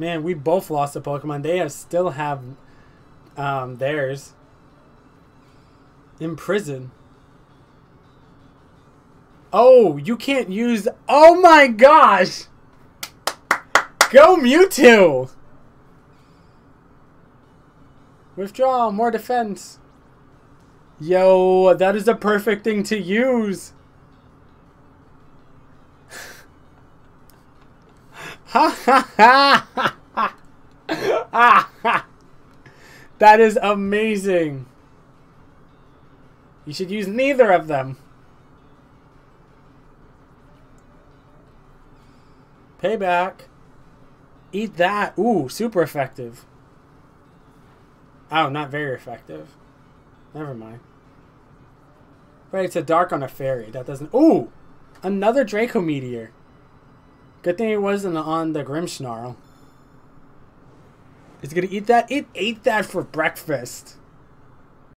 Man, we both lost a Pokemon. They still have theirs. Imprison. Oh, you can't use... Oh my gosh! Go Mewtwo! Withdraw, more defense. Yo, that is the perfect thing to use. Ha ha ha ha ha! That is amazing. You should use neither of them. Payback. Eat that. Ooh, super effective. Oh, not very effective. Never mind. Right, it's a dark on a fairy. That doesn't... Ooh! Another Draco Meteor. Good thing it wasn't on the Grimmsnarl. It's gonna eat that? It ate that for breakfast.